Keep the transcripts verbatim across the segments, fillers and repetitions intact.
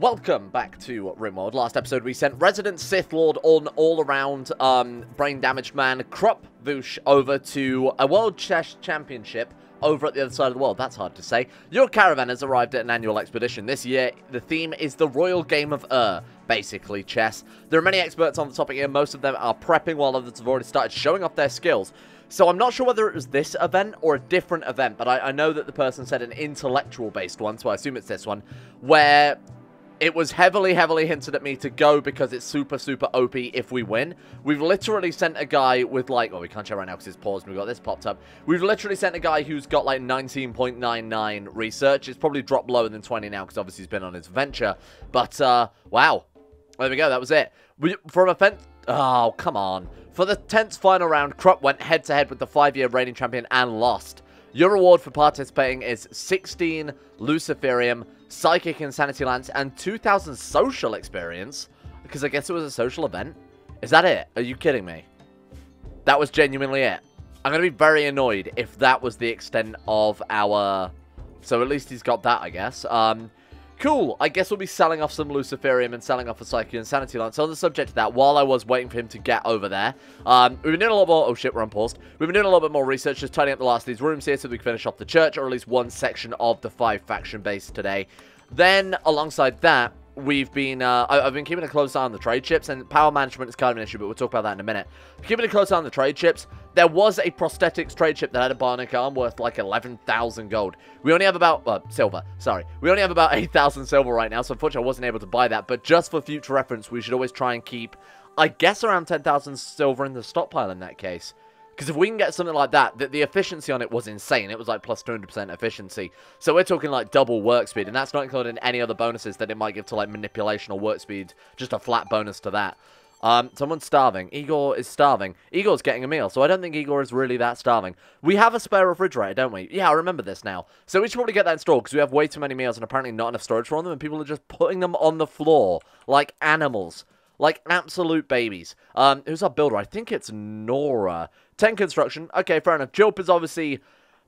Welcome back to RimWorld. Last episode we sent Resident Sith Lord on all-around um, brain-damaged man Krupp Voosh over to a World Chess Championship over at the other side of the world. That's hard to say. Your caravan has arrived at an annual expedition. This year, the theme is the Royal Game of Ur, basically chess. There are many experts on the topic here. Most of them are prepping while others have already started showing off their skills. So I'm not sure whether it was this event or a different event, but I, I know that the person said an intellectual-based one, so I assume it's this one, where it was heavily, heavily hinted at me to go because it's super, super O P if we win. We've literally sent a guy with like... oh, we can't show right now because it's paused and we've got this popped up. We've literally sent a guy who's got like nineteen point nine nine research. It's probably dropped lower than twenty now because obviously he's been on his venture. But, uh, wow. There we go. That was it. We, from a fence... oh, come on. For the tenth final round, Krupp went head-to-head with the five-year reigning champion and lost. Your reward for participating is sixteen Luciferium, Psychic Insanity Lance, and two thousand social experience. Because I guess it was a social event. Is that it? Are you kidding me? That was genuinely it. I'm going to be very annoyed if that was the extent of our... so at least he's got that, I guess. Um, cool. I guess we'll be selling off some Luciferium and selling off a Psychic Insanity Lance. So on the subject of that, while I was waiting for him to get over there, um, we've been doing a lot more... oh shit, we're unpaused. We've been doing a little bit more research, just tidying up the last of these rooms here so we can finish off the church, or at least one section of the five faction base today. Then, alongside that, we've been, uh, I've been keeping a close eye on the trade ships, and power management is kind of an issue, but we'll talk about that in a minute. Keeping a close eye on the trade ships, there was a prosthetics trade ship that had a bionic arm worth like eleven thousand gold. We only have about, uh, silver, sorry. We only have about eight thousand silver right now, so unfortunately I wasn't able to buy that, but just for future reference, we should always try and keep, I guess, around ten thousand silver in the stockpile in that case. Because if we can get something like that, that the efficiency on it was insane. It was like plus two hundred percent efficiency. So we're talking like double work speed. And that's not including any other bonuses that it might give to like manipulation or work speed. Just a flat bonus to that. Um, someone's starving. Igor is starving. Igor's getting a meal. So I don't think Igor is really that starving. We have a spare refrigerator, don't we? Yeah, I remember this now. So we should probably get that installed because we have way too many meals and apparently not enough storage for them. And people are just putting them on the floor like animals. Like absolute babies. Um, who's our builder? I think it's Nora. ten construction. Okay, fair enough. Jilp is obviously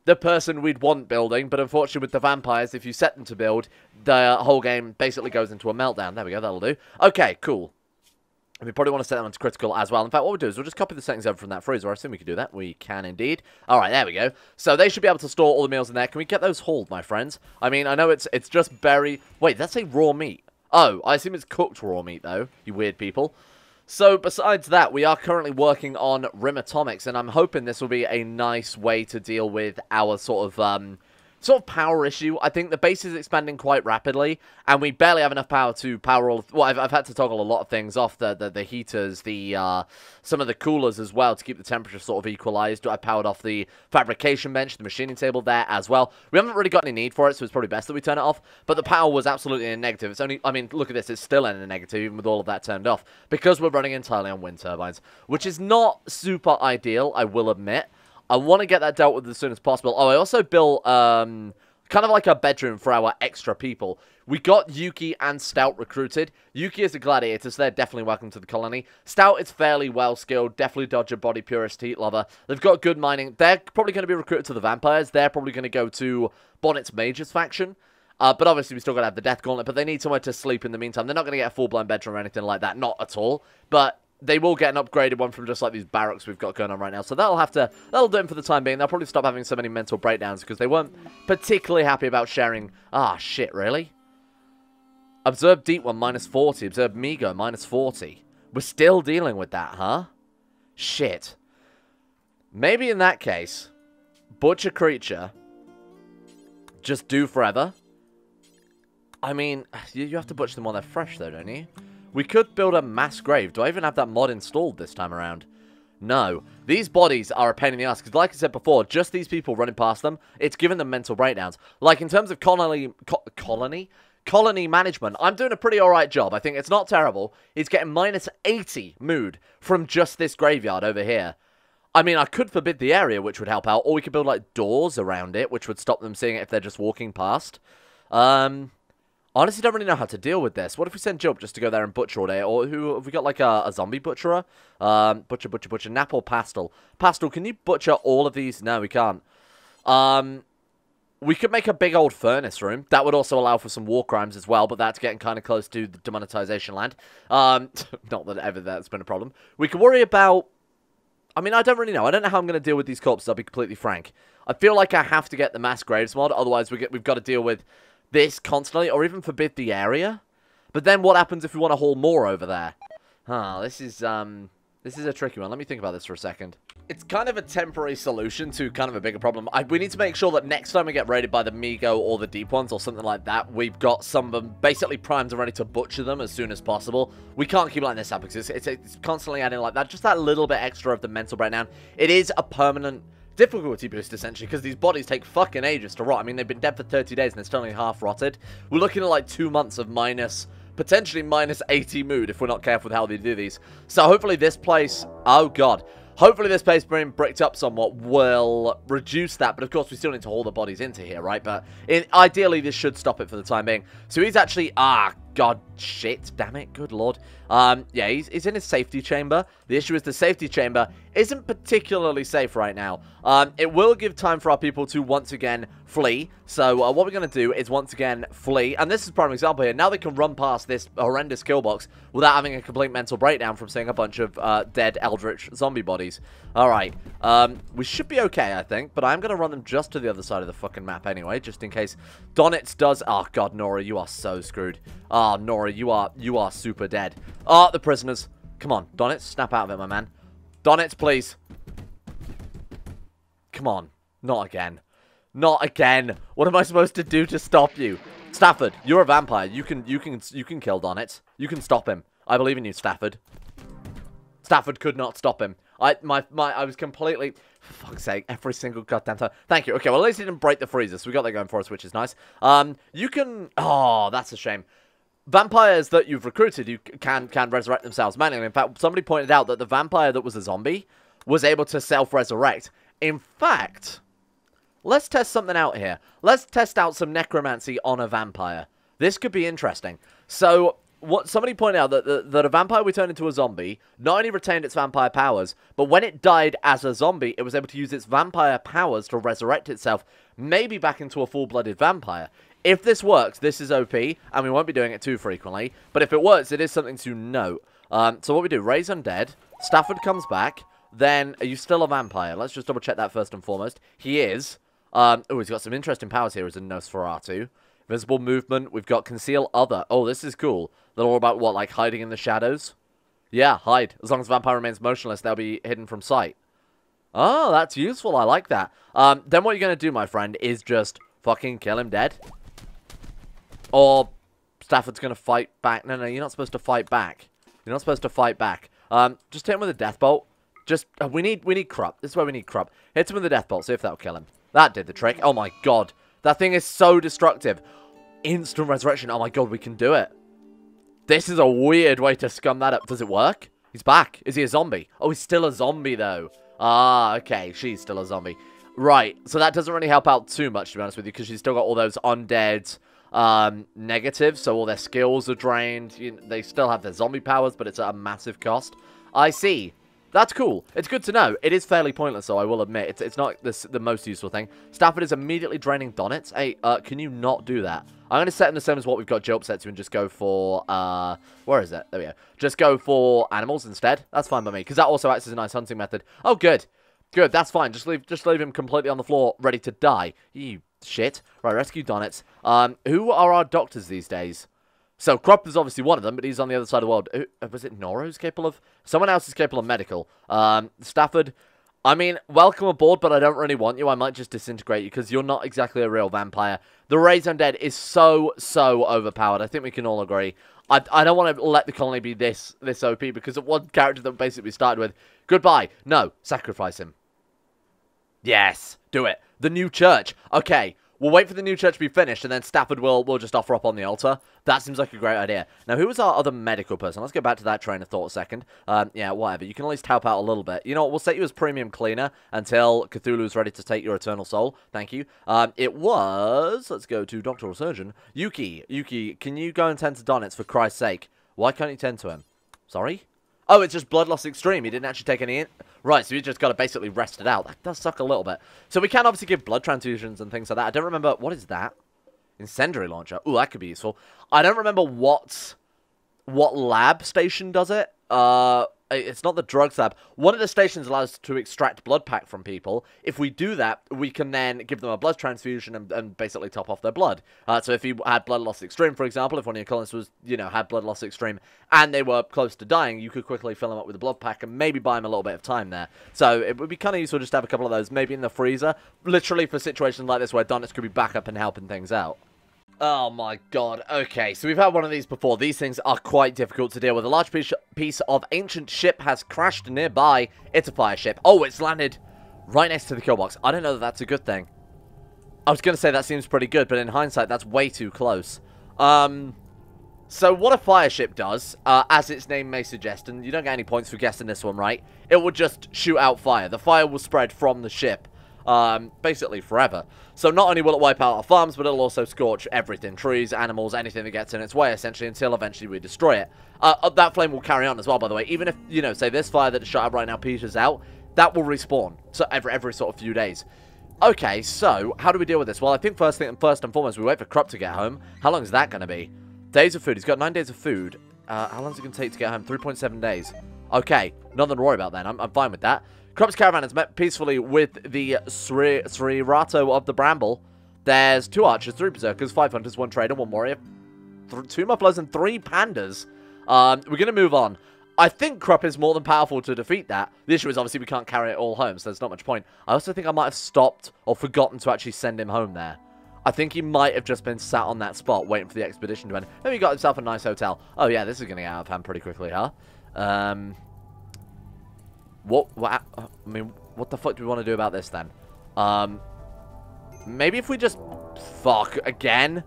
the person we'd want building, but unfortunately with the vampires, if you set them to build, the whole game basically goes into a meltdown. There we go, that'll do. Okay, cool. We probably want to set that one to critical as well. In fact, what we'll do is we'll just copy the settings over from that freezer. I assume we can do that. We can indeed. All right, there we go. So they should be able to store all the meals in there. Can we get those hauled, my friends? I mean, I know it's it's just berry... wait, that's a raw meat. Oh, I assume it's cooked raw meat, though, you weird people. So, besides that, we are currently working on Rimatomics, and I'm hoping this will be a nice way to deal with our sort of, um, sort of power issue. I think the base is expanding quite rapidly, and we barely have enough power to power all... well, I've, I've had to toggle a lot of things off, the the, the heaters, the uh, some of the coolers as well, to keep the temperature sort of equalized. I powered off the fabrication bench, the machining table there as well. We haven't really got any need for it, so it's probably best that we turn it off, but the power was absolutely in a negative. It's only... I mean, look at this, it's still in a negative, even with all of that turned off, because we're running entirely on wind turbines, which is not super ideal, I will admit. I want to get that dealt with as soon as possible. Oh, I also built um, kind of like a bedroom for our extra people. We got Yuki and Stout recruited. Yuki is a gladiator, so they're definitely welcome to the colony. Stout is fairly well-skilled, definitely dodger, body purist, heat lover. They've got good mining. They're probably going to be recruited to the vampires. They're probably going to go to Bonnet's Mages faction. Uh, but obviously, we still got to have the Death Gauntlet, but they need somewhere to sleep in the meantime. They're not going to get a full-blown bedroom or anything like that. Not at all. But... they will get an upgraded one from just like these barracks we've got going on right now. So that'll have to, that'll do it for the time being. They'll probably stop having so many mental breakdowns because they weren't particularly happy about sharing. Ah, shit, really? Observe Deep One, minus forty. Observe Mi-Go, minus forty. We're still dealing with that, huh? Shit. Maybe in that case, butcher creature, just do forever. I mean, you, you have to butcher them while they're fresh though, don't you? We could build a mass grave. Do I even have that mod installed this time around? No. These bodies are a pain in the ass, because like I said before, just these people running past them, it's given them mental breakdowns. Like, in terms of colony... Co colony? Colony management, I'm doing a pretty alright job. I think it's not terrible. It's getting minus eighty mood from just this graveyard over here. I mean, I could forbid the area, which would help out, or we could build, like, doors around it, which would stop them seeing it if they're just walking past. Um... Honestly, don't really know how to deal with this. What if we send Jilp just to go there and butcher all day? Or who have we got, like, a, a zombie butcherer? Um, butcher, butcher, butcher. Nap or Pastel? Pastel, can you butcher all of these? No, we can't. Um, We could make a big old furnace room. That would also allow for some war crimes as well, but that's getting kind of close to the demonetization land. Um, not that ever that's been a problem. We could worry about... I mean, I don't really know. I don't know how I'm going to deal with these corpses, I'll be completely frank. I feel like I have to get the mass graves mod, otherwise we get, we've got to deal with this constantly, or even forbid the area. But then what happens if we want to haul more over there? Ah, huh, this is, um... This is a tricky one. Let me think about this for a second. It's kind of a temporary solution to kind of a bigger problem. I, we need to make sure that next time we get raided by the Mi-Go or the Deep Ones or something like that, we've got some of them basically primed and ready to butcher them as soon as possible. We can't keep letting this happen because it's, it's, it's constantly adding like that. Just that little bit extra of the mental breakdown. It is a permanent difficulty boost, essentially, because these bodies take fucking ages to rot. I mean, they've been dead for thirty days and it's only half rotted. We're looking at like two months of minus... potentially minus eighty mood if we're not careful with how they do these. So hopefully this place... Oh, God. Hopefully this place being bricked up somewhat will reduce that. But, of course, we still need to haul the bodies into here, right? But it, ideally, this should stop it for the time being. So he's actually... Ah, God, shit. Damn it. Good Lord. Um, yeah, he's, he's in his safety chamber. The issue is the safety chamber isn't particularly safe right now. Um, it will give time for our people to once again flee. So uh, what we're going to do is once again flee. And this is a prime example here. Now they can run past this horrendous kill box without having a complete mental breakdown from seeing a bunch of uh, dead eldritch zombie bodies. All right. Um, we should be okay, I think. But I'm going to run them just to the other side of the fucking map anyway, just in case Donitz does... Oh, God, Nora, you are so screwed. Ah, oh, Nora, you are you are super dead. Ah, oh, the prisoners. Come on, Donitz, snap out of it, my man. Donitz, please. Come on. Not again. Not again. What am I supposed to do to stop you? Stafford, you're a vampire. You can you can you can kill Donitz. You can stop him. I believe in you, Stafford. Stafford could not stop him. I my my I was completely for fuck's sake, every single goddamn time. Thank you. Okay, well at least he didn't break the freezer, so we got that going for us, which is nice. Um you can oh, that's a shame. Vampires that you've recruited, you can can resurrect themselves manually. In fact, somebody pointed out that the vampire that was a zombie was able to self-resurrect. In fact, let's test something out here. Let's test out some necromancy on a vampire. This could be interesting. So, what somebody pointed out that, that, that a vampire we turned into a zombie not only retained its vampire powers, but when it died as a zombie, it was able to use its vampire powers to resurrect itself, maybe back into a full-blooded vampire. If this works, this is O P, and we won't be doing it too frequently. But if it works, it is something to note. Um, so what we do, Ray's undead, Stafford comes back, then are you still a vampire? Let's just double-check that first and foremost. He is. Um, oh, he's got some interesting powers here as a Nosferatu. Invisible movement, we've got conceal other. Oh, this is cool. They're all about, what, like hiding in the shadows? Yeah, hide. As long as the vampire remains motionless, they'll be hidden from sight. Oh, that's useful. I like that. Um, then what you're going to do, my friend, is just fucking kill him dead. Or Stafford's going to fight back. No, no, you're not supposed to fight back. You're not supposed to fight back. Um, just hit him with a death bolt. Just, uh, we need, we need Krupp. This is where we need Krupp. Hit him with a death bolt, see if that'll kill him. That did the trick. Oh my God. That thing is so destructive. Instant resurrection. Oh my God, we can do it. This is a weird way to scum that up. Does it work? He's back. Is he a zombie? Oh, he's still a zombie though. Ah, okay. She's still a zombie. Right. So that doesn't really help out too much, to be honest with you, because she's still got all those undead... Um, negative, so all their skills are drained. You know, they still have their zombie powers, but it's at a massive cost. I see. That's cool. It's good to know. It is fairly pointless, though, I will admit. It's, it's not this, the most useful thing. Stafford is immediately draining Donitz. Hey, uh, can you not do that? I'm going to set him the same as what we've got Job set to and just go for, uh, where is it? There we go. Just go for animals instead. That's fine by me, because that also acts as a nice hunting method. Oh, good. Good, that's fine. Just leave, just leave him completely on the floor, ready to die. You... Shit. Right, rescue Donitz. Um, who are our doctors these days? So, Krupp is obviously one of them, but he's on the other side of the world. Who, was it Nora who's capable of? Someone else is capable of medical. Um, Stafford, I mean, welcome aboard, but I don't really want you. I might just disintegrate you, because you're not exactly a real vampire. The Raise Undead is so, so overpowered. I think we can all agree. I, I don't want to let the colony be this, this O P, because of one character that basically started with, goodbye. No, sacrifice him. Yes, do it. The new church. Okay, we'll wait for the new church to be finished, and then Stafford will will just offer up on the altar. That seems like a great idea. Now, who was our other medical person? Let's go back to that train of thought a second. Um, yeah, whatever. You can at least help out a little bit. You know what? We'll set you as premium cleaner until Cthulhu's ready to take your eternal soul. Thank you. Um, it was... Let's go to Doctor or Surgeon. Yuki. Yuki, can you go and tend to Donitz for Christ's sake? Why can't you tend to him? Sorry? Oh, it's just blood loss extreme. He didn't actually take any... In Right, so we just got to basically rest it out. That does suck a little bit. So we can obviously give blood transfusions and things like that. I don't remember... What is that? Incendiary launcher. Ooh, that could be useful. I don't remember what... What lab station does it. Uh... It's not the drugs lab. One of the stations allows us to extract blood pack from people. If we do that, we can then give them a blood transfusion and, and basically top off their blood. Uh, so if you had blood loss extreme, for example, if one of your clients was, you know, had blood loss extreme and they were close to dying, you could quickly fill them up with a blood pack and maybe buy them a little bit of time there. So it would be kind of useful just to have a couple of those, maybe in the freezer, literally for situations like this where Donitz could be back up and helping things out. Oh my god, okay, so we've had one of these before. These things are quite difficult to deal with. A large piece of ancient ship has crashed nearby. It's a fire ship. Oh, it's landed right next to the kill box. I don't know that that's a good thing. I was going to say that seems pretty good, but in hindsight, that's way too close. Um, so what a fire ship does, uh, as its name may suggest, and you don't get any points for guessing this one, right? It will just shoot out fire. The fire will spread from the ship. Um, basically forever. So not only will it wipe out our farms, but it'll also scorch everything. Trees, animals, anything that gets in its way, essentially, until eventually we destroy it. Uh, that flame will carry on as well, by the way. Even if, you know, say this fire that is shut up right now peters out, that will respawn. So every, every sort of few days. Okay, so how do we deal with this? Well, I think first thing, first and foremost, we wait for Krupp to get home. How long is that going to be? Days of food. He's got nine days of food. Uh, how long is it going to take to get home? three point seven days. Okay, nothing to worry about then. I'm, I'm fine with that. Krupp's caravan is met peacefully with the Sri, Sri Rato of the Bramble. There's two archers, three berserkers, five hunters, one trader, one warrior, th two mufflers, and three pandas. Um, we're going to move on. I think Krupp is more than powerful to defeat that. The issue is obviously we can't carry it all home, so there's not much point. I also think I might have stopped or forgotten to actually send him home there. I think he might have just been sat on that spot waiting for the expedition to end. Maybe he got himself a nice hotel. Oh yeah, this is going to get out of hand pretty quickly, huh? Um... What, what, I mean, what the fuck do we want to do about this, then? Um, maybe if we just... Fuck, again?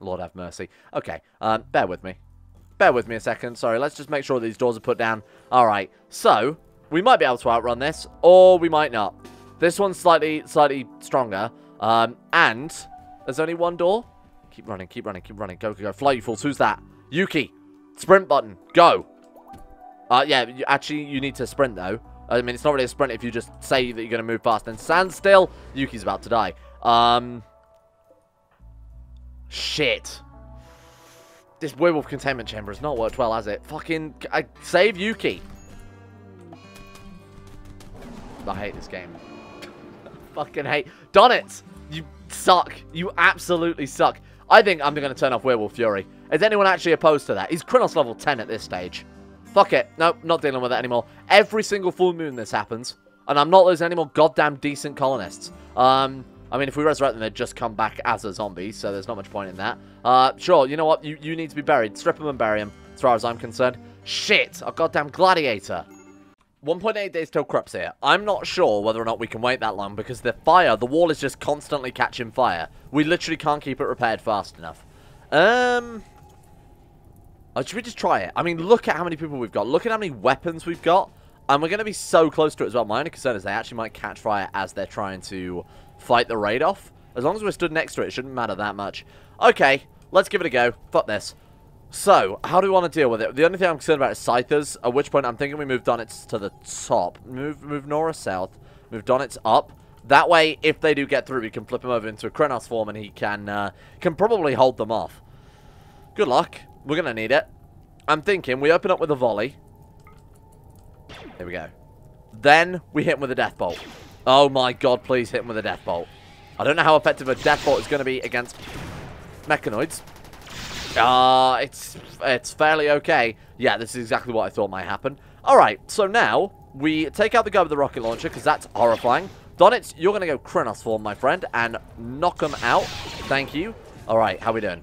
Lord have mercy. Okay, um, bear with me. Bear with me a second, sorry, let's just make sure these doors are put down. Alright, so, we might be able to outrun this, or we might not. This one's slightly, slightly stronger, um, and there's only one door. Keep running, keep running, keep running, go, go, go. Fly, you fools, who's that? Yuki, sprint button, go! Uh, yeah, you, actually, you need to sprint, though. I mean, it's not really a sprint if you just say that you're going to move fast. Then stand still. Yuki's about to die. Um, shit. This werewolf containment chamber has not worked well, has it? Fucking... I, save Yuki. I hate this game. I fucking hate... Donitz! You suck. You absolutely suck. I think I'm going to turn off Werewolf Fury. Is anyone actually opposed to that? He's Crinos level ten at this stage. Fuck it. Nope, not dealing with it anymore. Every single full moon this happens. And I'm not losing any more goddamn decent colonists. Um, I mean, if we resurrect them, they'd just come back as a zombie. So there's not much point in that. Uh, sure, you know what? You, you need to be buried. Strip them and bury them, as far as I'm concerned. Shit! A goddamn gladiator. one point eight days till Krupp's here. I'm not sure whether or not we can wait that long because the fire, the wall is just constantly catching fire. We literally can't keep it repaired fast enough. Um... Uh, should we just try it? I mean, look at how many people we've got. Look at how many weapons we've got. And we're going to be so close to it as well. My only concern is they actually might catch fire as they're trying to fight the raid off. As long as we're stood next to it, it shouldn't matter that much. Okay, let's give it a go. Fuck this. So, how do we want to deal with it? The only thing I'm concerned about is Scythers, at which point I'm thinking we move Donitz to the top. Move move Nora south. Move Donitz up. That way, if they do get through, we can flip him over into a Crinos form and he can, uh, can probably hold them off. Good luck. We're going to need it. I'm thinking we open up with a volley. There we go. Then we hit him with a death bolt. Oh my god, please hit him with a death bolt. I don't know how effective a death bolt is going to be against mechanoids. Uh, it's it's fairly okay. Yeah, this is exactly what I thought might happen. Alright, so now we take out the guy with the rocket launcher because that's horrifying. Donitz, you're going to go Crinos form, my friend, and knock him out. Thank you. Alright, how we doing?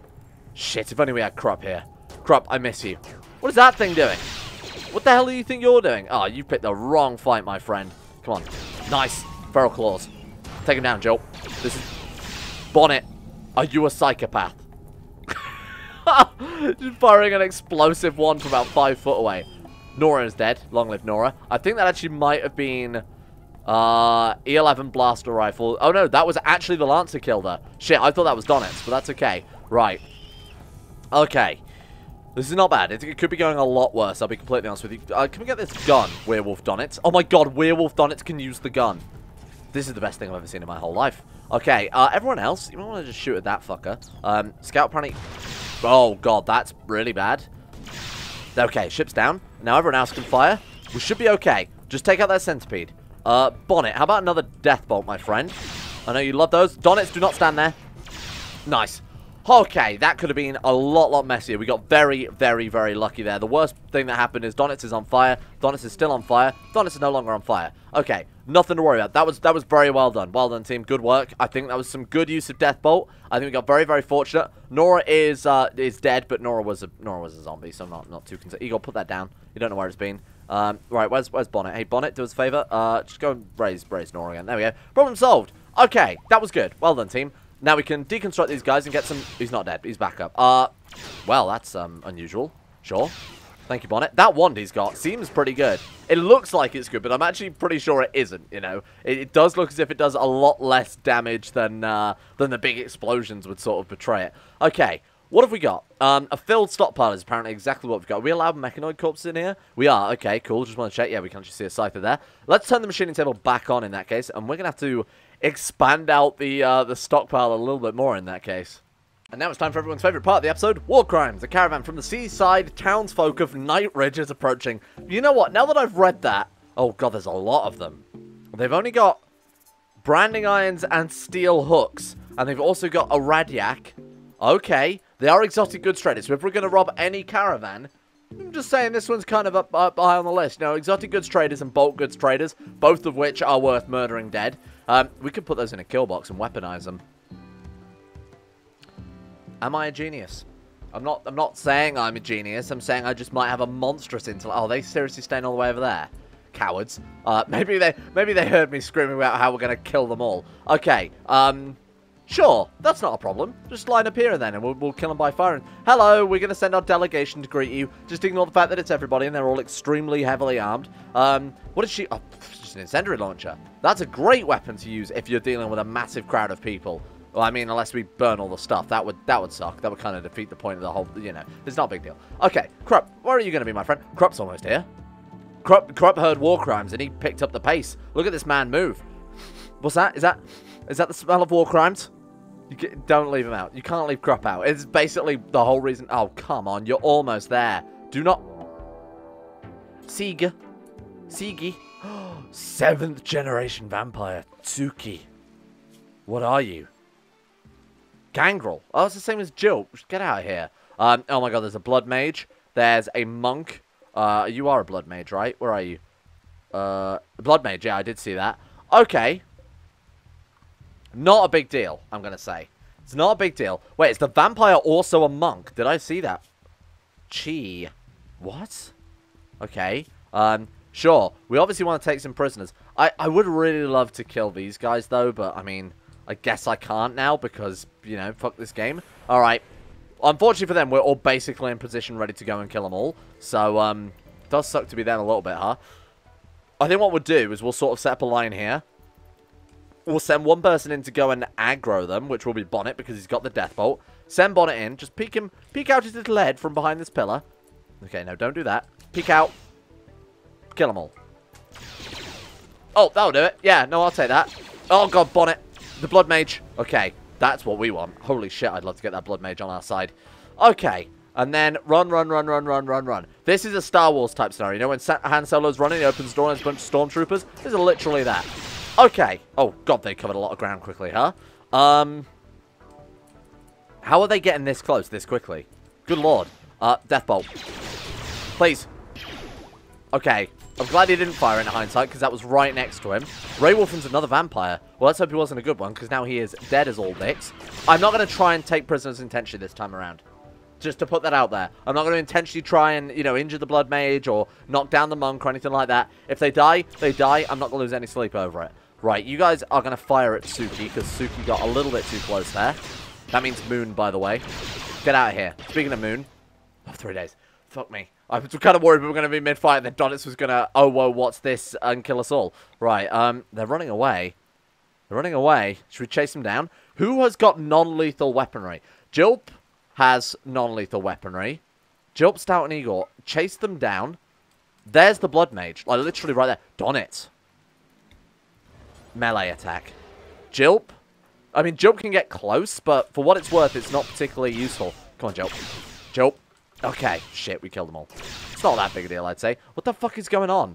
Shit, if only we had Krupp here. Krupp, I miss you. What is that thing doing? What the hell do you think you're doing? Oh, you picked the wrong fight, my friend. Come on. Nice. Feral claws. Take him down, Joel. This is... Bonnet, are you a psychopath? Just firing an explosive one from about five foot away. Nora is dead. Long live Nora. I think that actually might have been... Uh, E eleven blaster rifle. Oh, no. That was actually the Lancer killed her. Shit, I thought that was Donitz, but that's okay. Right. Okay, This is not bad. It could be going a lot worse, I'll be completely honest with you. Uh, can we get this gun, Werewolf Donnet? Oh my god, Werewolf Donnet can use the gun. This is the best thing I've ever seen in my whole life. Okay, uh, everyone else, you might want to just shoot at that fucker. Um, Scout Pranny. Oh god, that's really bad. Okay, ship's down. Now everyone else can fire. We should be okay. Just take out that centipede. Uh, Bonnet, how about another death bolt, my friend? I know you love those. Donnets, do not stand there. Nice. Okay, that could have been a lot, lot messier. We got very, very, very lucky there. The worst thing that happened is Donitz is on fire. Donitz is still on fire. Donitz is no longer on fire. Okay, nothing to worry about. That was that was very well done. Well done, team. Good work. I think that was some good use of Death Bolt. I think we got very, very fortunate. Nora is uh, is dead, but Nora was a Nora was a zombie, so I'm not not too concerned. Igor, put that down. You don't know where it's been. Um, right, where's where's Bonnet? Hey, Bonnet, do us a favor. Uh, just go and raise raise Nora again. There we go. Problem solved. Okay, that was good. Well done, team. Now we can deconstruct these guys and get some... He's not dead. He's back up. Uh, well, that's um, unusual. Sure. Thank you, Bonnet. That wand he's got seems pretty good. It looks like it's good, but I'm actually pretty sure it isn't, you know. It, it does look as if it does a lot less damage than, uh, than the big explosions would sort of portray it. Okay. What have we got? Um, a filled stockpile is apparently exactly what we've got. Are we allowed mechanoid corpses in here? We are. Okay, cool. Just want to check. Yeah, we can actually see a Scyther there. Let's turn the machining table back on in that case, and we're going to have to... expand out the uh, the stockpile a little bit more in that case. And now it's time for everyone's favourite part of the episode, War Crimes. A caravan from the seaside townsfolk of Night Ridge is approaching. You know what? Now that I've read that... Oh god, there's a lot of them. They've only got branding irons and steel hooks. And they've also got a radiac. Okay. They are exotic goods traders. So if we're going to rob any caravan... I'm just saying this one's kind of up, up high on the list. You know, exotic goods traders and bulk goods traders, both of which are worth murdering dead. Um, we could put those in a kill box and weaponize them. Am I a genius? I'm not I'm not saying I'm a genius. I'm saying I just might have a monstrous intellect. Oh, they seriously staying all the way over there. Cowards. Uh, maybe they maybe they heard me screaming about how we're going to kill them all. Okay, um... sure, that's not a problem. Just line up here then, and we'll, we'll kill them by firing. Hello, we're going to send our delegation to greet you. Just ignore the fact that it's everybody, and they're all extremely heavily armed. Um, what is she... Oh, just an incendiary launcher. That's a great weapon to use if you're dealing with a massive crowd of people. Well, I mean, unless we burn all the stuff. That would that would suck. That would kind of defeat the point of the whole... You know, it's not a big deal. Okay, Krupp, where are you going to be, my friend? Krupp's almost here. Krupp, Krupp heard war crimes, and he picked up the pace. Look at this man move. What's that? Is that... Is that the smell of war crimes? You get, don't leave him out. You can't leave Krupp out. It's basically the whole reason... Oh, come on. You're almost there. Do not... Sieg. Siegi. Seventh generation vampire. Tsuki. What are you? Gangrel. Oh, it's the same as Jill. Get out of here. Um, oh my god, there's a blood mage. There's a monk. Uh, you are a blood mage, right? Where are you? Uh, blood mage. Yeah, I did see that. Okay. Not a big deal, I'm going to say. It's not a big deal. Wait, is the vampire also a monk? Did I see that? Chi. What? Okay. Um, sure. We obviously want to take some prisoners. I, I would really love to kill these guys, though, but, I mean, I guess I can't now because, you know, fuck this game. All right. Unfortunately for them, we're all basically in position ready to go and kill them all. So, um, it does suck to be them a little bit, huh? I think what we'll do is we'll sort of set up a line here. We'll send one person in to go and aggro them, which will be Bonnet, because he's got the death bolt. Send Bonnet in. Just peek him, peek out his little head from behind this pillar. Okay, no, don't do that. Peek out. Kill them all. Oh, that'll do it. Yeah, no, I'll take that. Oh, God, Bonnet. The blood mage. Okay, that's what we want. Holy shit, I'd love to get that blood mage on our side. Okay, and then run, run, run, run, run, run, run. This is a Star Wars type scenario. You know when Han Solo's running, he opens the door and there's a bunch of stormtroopers? This is literally that. Okay. Oh, God, they covered a lot of ground quickly, huh? Um, how are they getting this close this quickly? Good lord. Uh, Death Bolt. Please. Okay. I'm glad he didn't fire in hindsight, because that was right next to him. Ray Wolfen's another vampire. Well, let's hope he wasn't a good one, because now he is dead as all dicks. I'm not going to try and take prisoners intentionally this time around. Just to put that out there. I'm not going to intentionally try and, you know, injure the blood mage or knock down the monk or anything like that. If they die, they die. I'm not going to lose any sleep over it. Right, you guys are going to fire at Tsuki, because Tsuki got a little bit too close there. That means Moon, by the way. Get out of here. Speaking of Moon. Oh, three days. Fuck me. I was kind of worried we were going to be mid-fight, and then Donis was going to, oh, whoa, what's this, and kill us all. Right, um, they're running away. They're running away. Should we chase them down? Who has got non-lethal weaponry? Jilp has non-lethal weaponry. Jumps out an eagle. Chase them down. There's the blood mage. Like, literally right there. Don it. Melee attack. Jilp. I mean, Jilp can get close, but for what it's worth, it's not particularly useful. Come on, Jilp. Jilp. Okay. Shit, we killed them all. It's not that big a deal, I'd say. What the fuck is going on?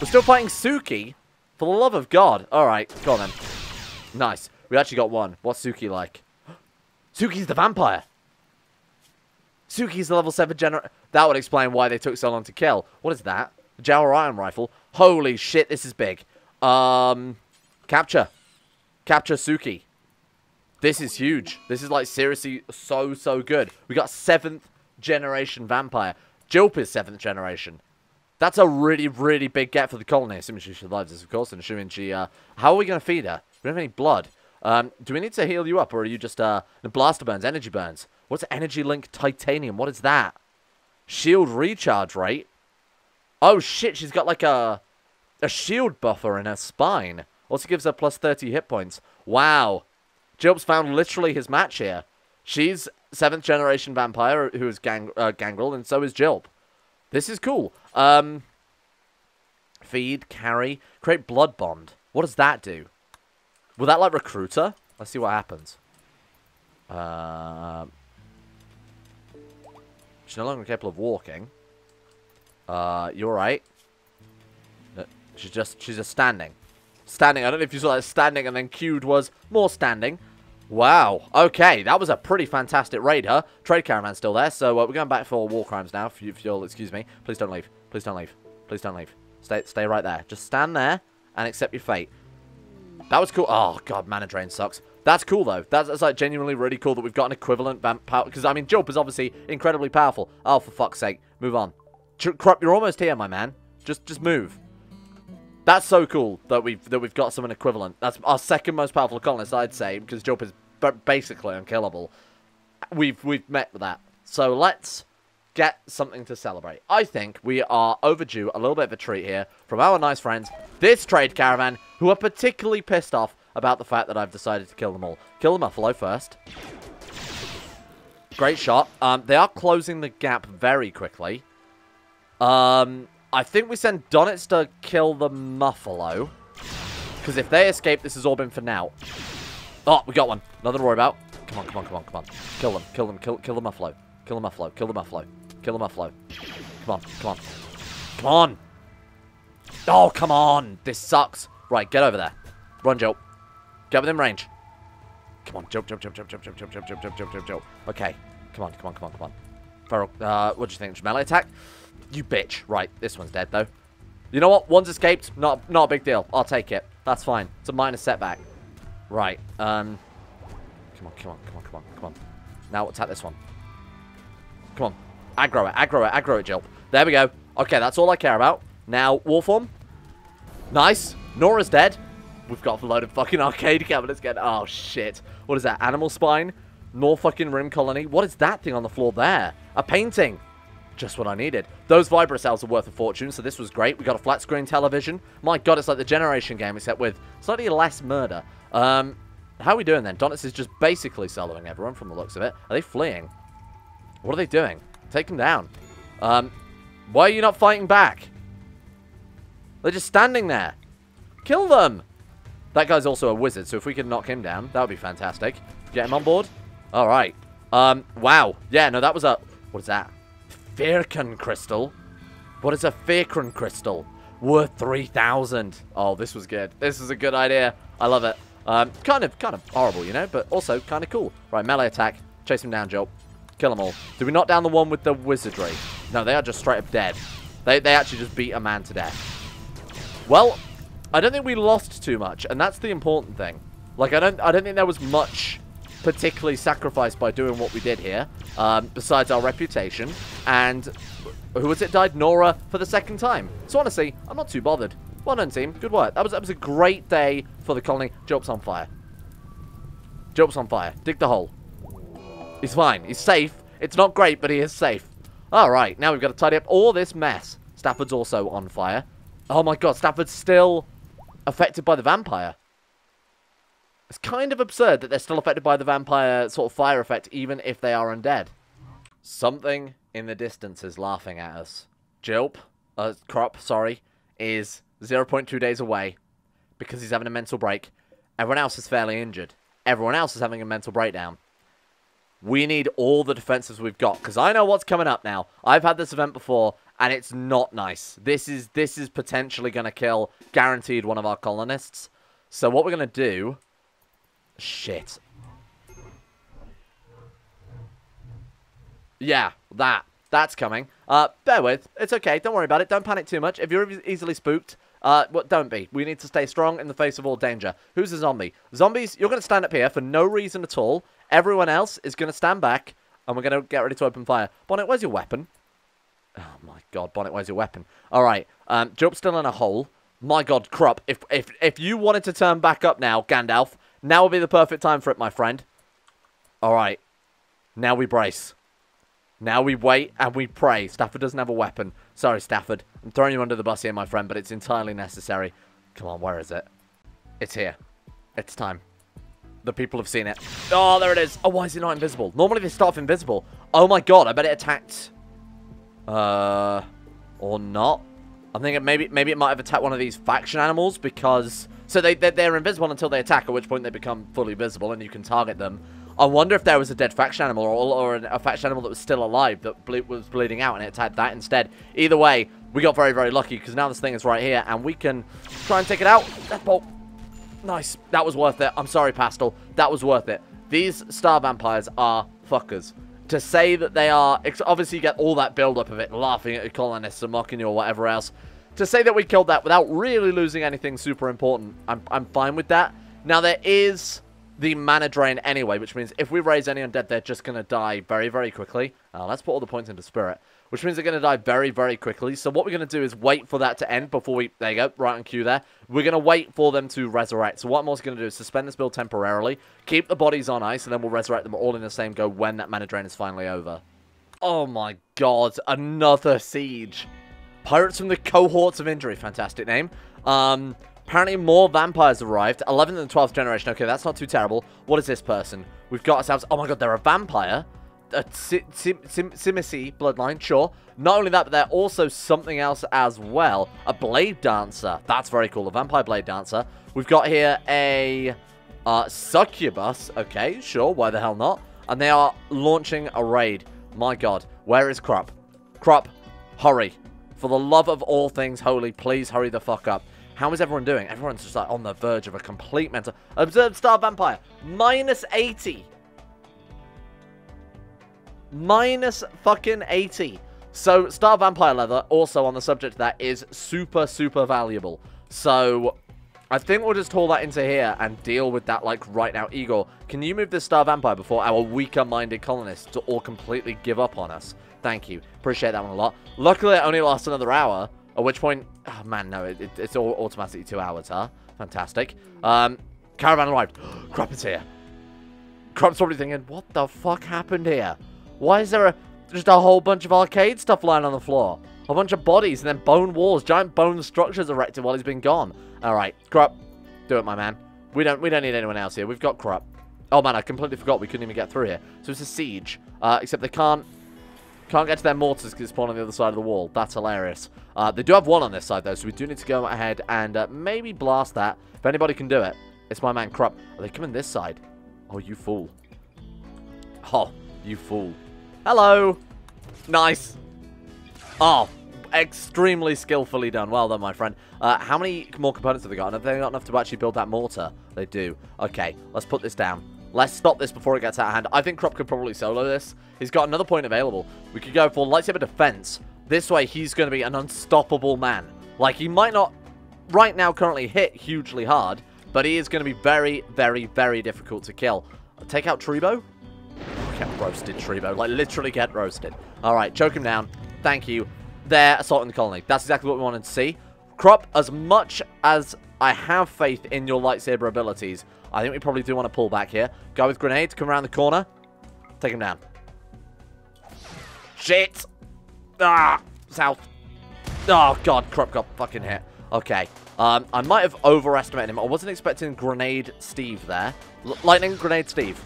We're still fighting Suki? For the love of God. Alright, go on then. Nice. We actually got one. What's Suki like? Suki's the vampire. Suki's the level seven generator. That would explain why they took so long to kill. What is that? The Jauraian rifle. Holy shit, this is big. Um, Capture. Capture Suki. This is huge. This is like seriously so, so good. We got seventh generation vampire. Jilp is seventh generation. That's a really, really big get for the colony. Assuming she survives this, of course. And assuming she... Uh, how are we going to feed her? We don't have any blood. Um, do we need to heal you up? Or are you just... Uh, the blaster burns. Energy burns. What's energy link titanium? What is that? Shield recharge rate? Oh, shit. She's got like a... A shield buffer in her spine. Also gives her plus thirty hit points. Wow. Jilp's found literally his match here. She's seventh generation vampire who is gang uh, Gangrel, and so is Jilp. This is cool. Um, feed, carry, create blood bond. What does that do? Will that like recruiter? Let's see what happens. Uh, she's no longer capable of walking. Uh, you're right. She's just she's just standing. Standing. I don't know if you saw that. Standing, and then queued was more standing. Wow. Okay, that was a pretty fantastic raid, huh? Trade caravan's still there, so uh, we're going back for war crimes now. If, you, if you'll excuse me. Please don't leave. Please don't leave. Please don't leave. Stay stay right there. Just stand there and accept your fate. That was cool. Oh, God, mana drain sucks. That's cool, though. That's, that's like, genuinely really cool that we've got an equivalent vampire. Because, I mean, Jilp is obviously incredibly powerful. Oh, for fuck's sake. Move on. Crop, you're almost here, my man. Just just move. That's so cool that we've, that we've got someone equivalent. That's our second most powerful colonist, I'd say, because Jilp is basically unkillable. We've, we've met with that. So let's get something to celebrate. I think we are overdue a little bit of a treat here from our nice friends, this trade caravan, who are particularly pissed off about the fact that I've decided to kill them all. Kill the Muffalo first. Great shot. Um, they are closing the gap very quickly. Um... I think we send Donitz to kill the Muffalo. Because if they escape, this has all been for now. Oh, we got one. Nothing to worry about. Come on, come on, come on, come on. Kill them, kill them, kill, kill the Muffalo. Kill the Muffalo, kill the Muffalo. Kill the Muffalo. Come on, come on. Come on. Oh, come on. This sucks. Right, get over there. Run, Jilp. Get within range. Come on, Jilp, Jilp, Jilp, Jilp, Jilp, Jilp, Jilp, Jilp, Jilp, Jilp, Jilp, Jilp. Okay. Come on, come on, come on, come on. Feral, uh, what do you think? Melee attack? You bitch. Right, this one's dead, though. You know what? One's escaped. Not, not a big deal. I'll take it. That's fine. It's a minor setback. Right. Um. Come on, come on, come on, come on, come on. Now attack this one. Come on. Aggro it, aggro it, aggro it, Jilp. There we go. Okay, that's all I care about. Now, Warform. Nice. Nora's dead. We've got a load of fucking arcade cabinets again. Oh, shit. What is that? Animal spine? More fucking rim colony? What is that thing on the floor there? A painting. Just what I needed. Those Vibrocells are worth a fortune, so this was great. We got a flat screen television. My God, it's like the Generation game, except with slightly less murder. Um, how are we doing then? Donitz is just basically soloing everyone from the looks of it. Are they fleeing? What are they doing? Take them down. Um, why are you not fighting back? They're just standing there. Kill them. That guy's also a wizard, so if we could knock him down, that would be fantastic. Get him on board. All right. Um, wow. Yeah, no, that was a... What is that? Fearcon crystal? What is a Fearcon crystal? Worth three thousand. Oh, this was good. This is a good idea. I love it. Um, kind of, kind of horrible, you know, but also kind of cool. Right, melee attack. Chase him down, Jilp. Kill them all. Did we knock down the one with the wizardry? No, they are just straight up dead. They, they actually just beat a man to death. Well, I don't think we lost too much, and that's the important thing. Like, I don't, I don't think there was much particularly sacrificed by doing what we did here, um, besides our reputation. And who was it died? Nora for the second time. So honestly, I'm not too bothered. Well done, team. Good work. That was, that was a great day for the colony. Jilp's on fire. Jilp's on fire. Dig the hole. He's fine. He's safe. It's not great, but he is safe. All right. Now we've got to tidy up all this mess. Stafford's also on fire. Oh my God. Stafford's still affected by the vampire. It's kind of absurd that they're still affected by the vampire sort of fire effect, even if they are undead. Something in the distance is laughing at us. Jilp, uh, Crop, sorry, is zero point two days away because he's having a mental break. Everyone else is fairly injured. Everyone else is having a mental breakdown. We need all the defenses we've got because I know what's coming up now. I've had this event before and it's not nice. This is, this is potentially going to kill, guaranteed, one of our colonists. So what we're going to do... Shit. Yeah, that. That's coming. Uh, bear with. It's okay. Don't worry about it. Don't panic too much. If you're easily spooked, uh, well, don't be. We need to stay strong in the face of all danger. Who's a zombie? Zombies, you're going to stand up here for no reason at all. Everyone else is going to stand back, and we're going to get ready to open fire. Bonnet, where's your weapon? Oh, my God. Bonnet, where's your weapon? All right. Um, Jilp's still in a hole. My God, Krupp. If, if, if you wanted to turn back up now, Gandalf, now would be the perfect time for it, my friend. All right. Now we brace. Now we wait and we pray. Stafford doesn't have a weapon. Sorry, Stafford. I'm throwing you under the bus here, my friend, but it's entirely necessary. Come on, where is it? It's here. It's time. The people have seen it. Oh, there it is. Oh, why is it not invisible? Normally they start off invisible. Oh, my God. I bet it attacked. Uh, or not. I think it maybe maybe it might have attacked one of these faction animals because... So they, they, they're invisible until they attack, at which point they become fully visible and you can target them. I wonder if there was a dead faction animal or, or a faction animal that was still alive that ble was bleeding out and it attacked that instead. Either way, we got very, very lucky because now this thing is right here and we can try and take it out. Death Bolt. Nice. That was worth it. I'm sorry, Pastel. That was worth it. These star vampires are fuckers. To say that they are... Obviously, you get all that build-up of it, laughing at your colonists and mocking you or whatever else. To say that we killed that without really losing anything super important, I'm, I'm fine with that. Now, there is... the mana drain anyway, which means if we raise any undead, they're just going to die very, very quickly. Uh, let's put all the points into spirit, which means they're going to die very, very quickly. So what we're going to do is wait for that to end before we... There you go, right on cue there. We're going to wait for them to resurrect. So what I'm also going to do is suspend this build temporarily, keep the bodies on ice, and then we'll resurrect them all in the same go when that mana drain is finally over. Oh my God, another siege. Pirates from the Cohorts of Injury, fantastic name. Um... Apparently more vampires arrived. eleventh and twelfth generation. Okay, that's not too terrible. What is this person? We've got ourselves... Oh my God, they're a vampire. A Tsimisi bloodline, sure. Not only that, but they're also something else as well. A Blade Dancer. That's very cool. A Vampire Blade Dancer. We've got here a uh, Succubus. Okay, sure. Why the hell not? And they are launching a raid. My God. Where is Krupp? Krupp, hurry. For the love of all things holy, please hurry the fuck up. How is everyone doing? Everyone's just like on the verge of a complete mental... Observed star vampire. minus eighty. Minus fucking eighty. So star vampire leather, also on the subject of that, is super, super valuable. So I think we'll just haul that into here and deal with that like right now. Igor, can you move this star vampire before our weaker-minded colonists to all completely give up on us? Thank you. Appreciate that one a lot. Luckily, it only lasts another hour. At which point, oh man, no, it, it, it's all automatically two hours, huh? Fantastic. Um, caravan arrived. Krupp is here. Krupp's probably thinking, what the fuck happened here? Why is there a, just a whole bunch of arcade stuff lying on the floor? A bunch of bodies and then bone walls, giant bone structures erected while he's been gone. All right, Krupp, do it, my man. We don't, we don't need anyone else here. We've got Krupp. Oh man, I completely forgot we couldn't even get through here. So it's a siege, uh, except they can't. Can't get to their mortars because it's spawned on the other side of the wall. That's hilarious. Uh, they do have one on this side, though, so we do need to go ahead and uh, maybe blast that. If anybody can do it, it's my man, Krupp. Are they coming this side? Oh, you fool. Oh, you fool. Hello. Nice. Oh, extremely skillfully done. Well done, my friend. Uh, how many more components have they got? Have they got enough to actually build that mortar? They do. Okay, let's put this down. Let's stop this before it gets out of hand. I think Krupp could probably solo this. He's got another point available. We could go for lightsaber defense. This way, he's going to be an unstoppable man. Like, he might not right now currently hit hugely hard, but he is going to be very, very, very difficult to kill. Take out Trebo? Get roasted, Trebo. Like, literally get roasted. All right, choke him down. Thank you. They're assaulting the colony. That's exactly what we wanted to see. Krupp, as much as I have faith in your lightsaber abilities, I think we probably do want to pull back here. Go with grenades, come around the corner. Take him down. Shit. Ah, south. Oh, God, Krupp got fucking hit. Okay. Um, I might have overestimated him. I wasn't expecting Grenade Steve there. L Lightning Grenade Steve.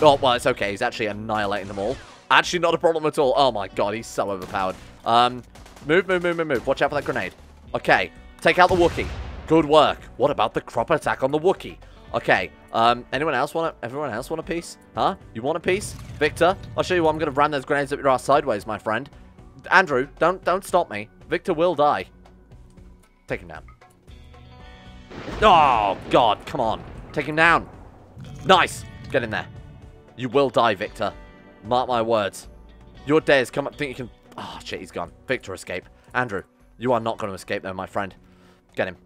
Oh, well, it's okay. He's actually annihilating them all. Actually not a problem at all. Oh my god, he's so overpowered. Um, move, move, move, move, move. Watch out for that grenade. Okay, take out the Wookiee. Good work. What about the crop attack on the Wookiee? Okay, um, anyone else want to, everyone else want a piece? Huh? You want a piece? Victor, I'll show you what. I'm going to ram those grenades up your ass sideways, my friend. Andrew, don't, don't stop me. Victor will die. Take him down. Oh, God, come on. Take him down. Nice. Get in there. You will die, Victor. Mark my words. Your day has come up. Think you can... Oh, shit, he's gone. Victor, escape. Andrew, you are not going to escape, though, my friend. Get him.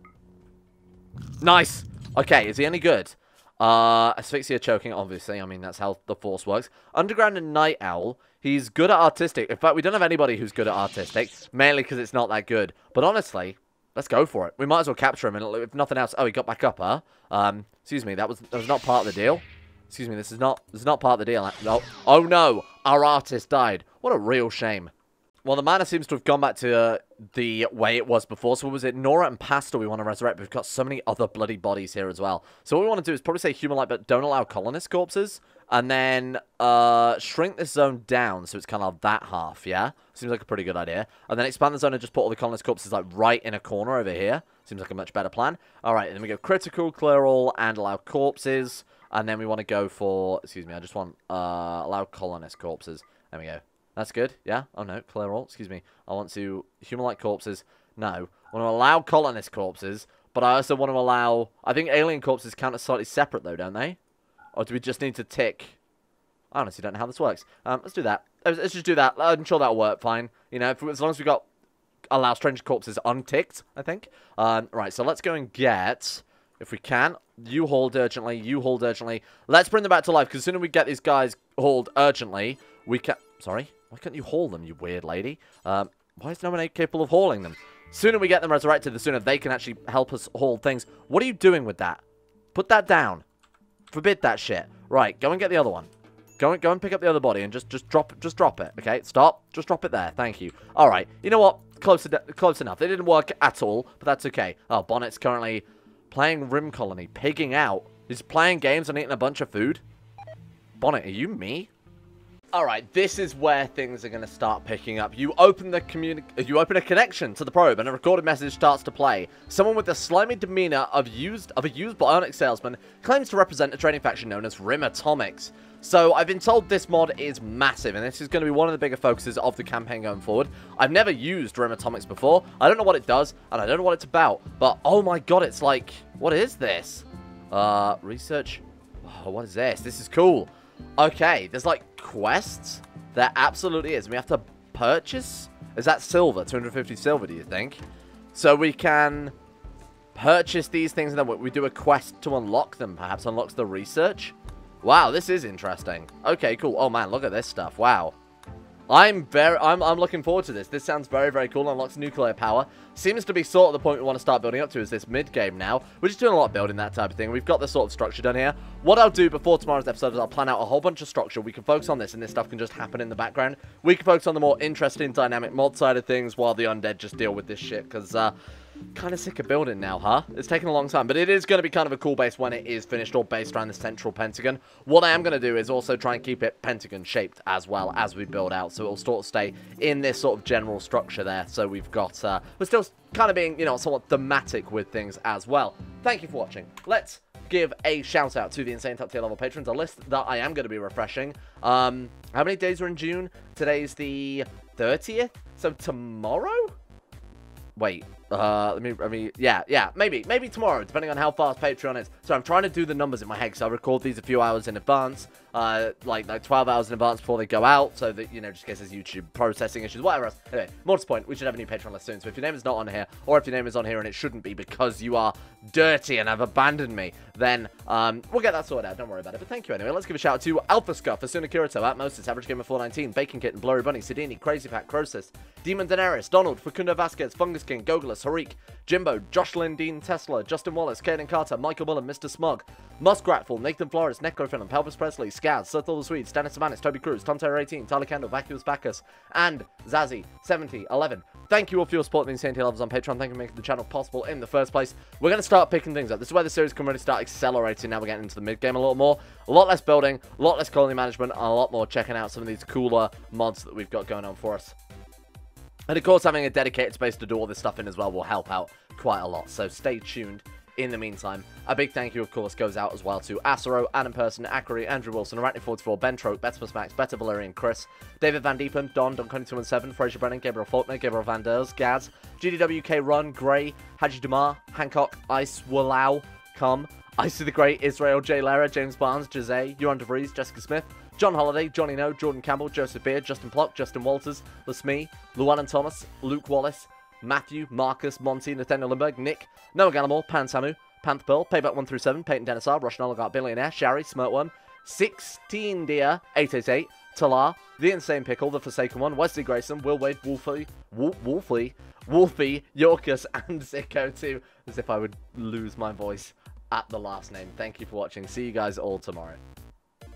Nice. Okay, is he any good? Uh, asphyxia choking, obviously. I mean, that's how the force works. Underground and Night Owl. He's good at artistic. In fact, we don't have anybody who's good at artistic. Mainly because it's not that good. But honestly... Let's go for it. We might as well capture him, and if nothing else... Oh, he got back up, huh? Um, excuse me, that was that was not part of the deal. Excuse me, this is not this is not part of the deal. No. Oh, no! Our artist died. What a real shame. Well, the mana seems to have gone back to uh, the way it was before. So, what was it? Nora and Pastor we want to resurrect. We've got so many other bloody bodies here as well. So, what we want to do is probably say human light, but don't allow colonist corpses. And then uh, shrink this zone down so it's kind of that half, yeah? Seems like a pretty good idea. And then expand the zone and just put all the colonist corpses like right in a corner over here. Seems like a much better plan. All right, and then we go critical, clear all, and allow corpses. And then we want to go for... Excuse me, I just want uh, allow colonist corpses. There we go. That's good, yeah? Oh, no, clear all. Excuse me. I want to human-like corpses. No. I want to allow colonist corpses, but I also want to allow... I think alien corpses count as slightly separate, though, don't they? Or do we just need to tick? I honestly don't know how this works. Um, let's do that. Let's, let's just do that. I'm sure that'll work fine. You know, if, as long as we got allow strange corpses unticked, I think. Um, right, so let's go and get, if we can, you hauled urgently, you hauled urgently. Let's bring them back to life, because as soon as we get these guys hauled urgently, we can... Sorry? Why can't you haul them, you weird lady? Um, why is no one capable of hauling them? Sooner we get them resurrected, the sooner they can actually help us haul things. What are you doing with that? Put that down. Forbid that shit. Right, go and get the other one. Go and go and pick up the other body and just just drop just drop it. Okay, stop. Just drop it there. Thank you. All right. You know what? Close close enough. They didn't work at all, but that's okay. Oh, Bonnet's currently playing Rim Colony, pigging out. He's playing games and eating a bunch of food. Bonnet, are you me? All right. This is where things are going to start picking up. You open the communi you open a connection to the probe, and a recorded message starts to play. Someone with the slimy demeanor of used of a used bionic salesman claims to represent a trading faction known as Rimatomics. So, I've been told this mod is massive, and this is going to be one of the bigger focuses of the campaign going forward. I've never used Rimatomics before. I don't know what it does, and I don't know what it's about. But, oh my god, it's like, what is this? Uh, research? Oh, what is this? This is cool. Okay, there's like quests. There absolutely is. We have to purchase? Is that silver? two hundred fifty silver, do you think? So, we can purchase these things, and then we do a quest to unlock them. Perhaps unlocks the research? Wow, this is interesting. Okay, cool. Oh man, look at this stuff. Wow. I'm very I'm I'm looking forward to this. This sounds very, very cool. Unlocks nuclear power. Seems to be sort of the point we want to start building up to is this mid-game now. We're just doing a lot of building, that type of thing. We've got this sort of structure done here. What I'll do before tomorrow's episode is I'll plan out a whole bunch of structure. We can focus on this, and this stuff can just happen in the background. We can focus on the more interesting dynamic mod side of things while the undead just deal with this shit, because uh kind of sick of building now, huh? It's taken a long time, but it is going to be kind of a cool base when it is finished, all based around the central pentagon. What I am going to do is also try and keep it pentagon-shaped as well as we build out, so it'll sort of stay in this sort of general structure there. So we've got, uh, we're still kind of being, you know, somewhat thematic with things as well. Thank you for watching. Let's give a shout out to the insane top tier level patrons, a list that I am going to be refreshing. Um, how many days are in June? Today's the thirtieth, so tomorrow? Wait. Uh, let me, I mean, yeah, yeah, maybe, maybe tomorrow, depending on how fast Patreon is. So I'm trying to do the numbers in my head, so I record these a few hours in advance, uh, like, like twelve hours in advance before they go out, so that, you know, just in case there's YouTube processing issues, whatever else. Anyway, more to the point, we should have a new Patreon list soon, so if your name is not on here, or if your name is on here and it shouldn't be because you are dirty and have abandoned me, then, um, we'll get that sorted out, don't worry about it, but thank you anyway. Let's give a shout out to Alpha Scuff, Asuna Kirito, Atmosis, Average Gamer four nineteen, Bacon Kitten, Blurry Bunny, Sidini, Crazy Pack, Croesus, Demon Daenerys, Donald, Facundo Vasquez, Fungus King, Gogolus, Harik, Jimbo, Josh Lindeen, Tesla, Justin Wallace, Kaden Carter, Michael Mullen, Mister Smug, Muskratful, Nathan Flores, Necrofilm, Pelvis Presley, Skaz, Sir Thor the Swede, Stanis Samanis, Toby Cruz, Tom Terror eighteen, Tyler Kendall, Vacuous Bacchus, and Zazzy seventy eleven. Thank you all for your support in the Insanity Levels on Patreon. Thank you for making the channel possible in the first place. We're going to start picking things up. This is where the series can really start accelerating. Now we're getting into the mid-game a little more. A lot less building, a lot less colony management, and a lot more checking out some of these cooler mods that we've got going on for us. And of course, having a dedicated space to do all this stuff in as well will help out quite a lot. So stay tuned. In the meantime, a big thank you, of course, goes out as well to Asaro, Adam Person, Akari, Andrew Wilson, Arachne forty-four, Ben Troke, Betterplus Max, Better Valerian, Chris, David Van Diepen, Don, Don Connie two seventeen, Fraser Brennan, Gabriel Faulkner, Gabriel Van Ders, Gaz, G D W K Run, Gray, Haji Dumar, Hancock, Ice, Wallow, Cum, Ice the Great, Israel, Jay Lera, James Barnes, Jose, Euron DeVries, Jessica Smith, John Holiday, Johnny No, Jordan Campbell, Joseph Beard, Justin Plock, Justin Walters, Lesmee, Llewellyn Thomas, Luke Wallace, Matthew, Marcus, Monty, Nathaniel Lindbergh, Nick, Noah Gallimore, Pan Samu, Panther Pearl, Payback one through seven, Peyton Denisar, Russian Oligarch Billionaire, Shari, Smirtworm, sixteen deer eight eight eight, Talar, The Insane Pickle, The Forsaken One, Wesley Grayson, Will Wade, Wolfie, Wolf, Wolfie, Wolfie, Yorkus, and Zico two, as if I would lose my voice at the last name. Thank you for watching. See you guys all tomorrow.